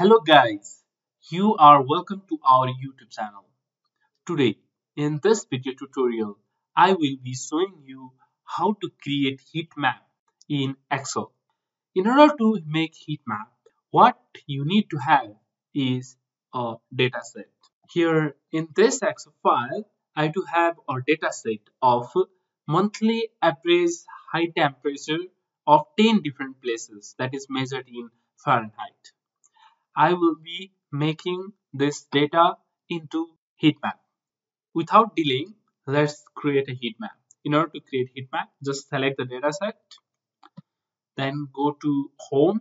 Hello guys, you are welcome to our YouTube channel. Today, in this video tutorial, I will be showing you how to create heat map in Excel. In order to make heat map, what you need to have is a data set. Here in this Excel file, I do have a data set of monthly average high temperature of 10 different places that is measured in Fahrenheit. I will be making this data into heat map. Without delaying, let's create a heat map. In order to create heat map, just select the data set, then go to Home,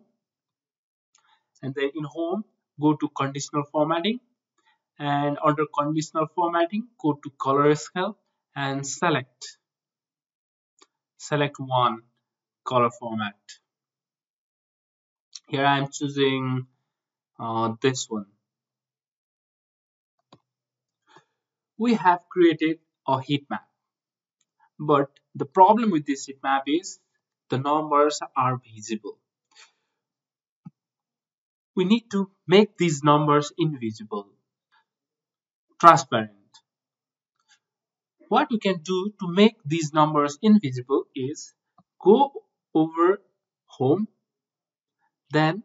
and then in Home, go to Conditional Formatting, and under Conditional Formatting, go to Color Scale and select one color format. Here I am choosing this one. We have created a heat map, but the problem with this heat map is the numbers are visible. We need to make these numbers invisible, transparent. What we can do to make these numbers invisible is go over Home, then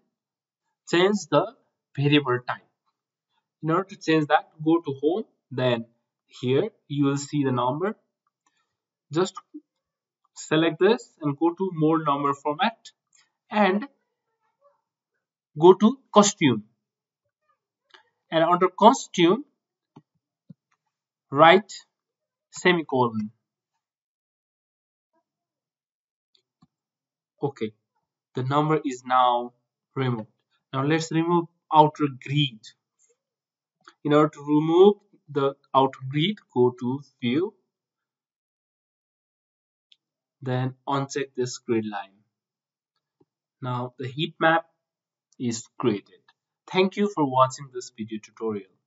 change the variable type. In order to change that, go to Home, then here you will see the number. Just select this and go to More Number Format and go to Costume. And under Costume, write semicolon. Okay, the number is now removed. Now let's remove outer grid. In order to remove the outer grid, go to View, then uncheck this grid line. Now the heat map is created. Thank you for watching this video tutorial.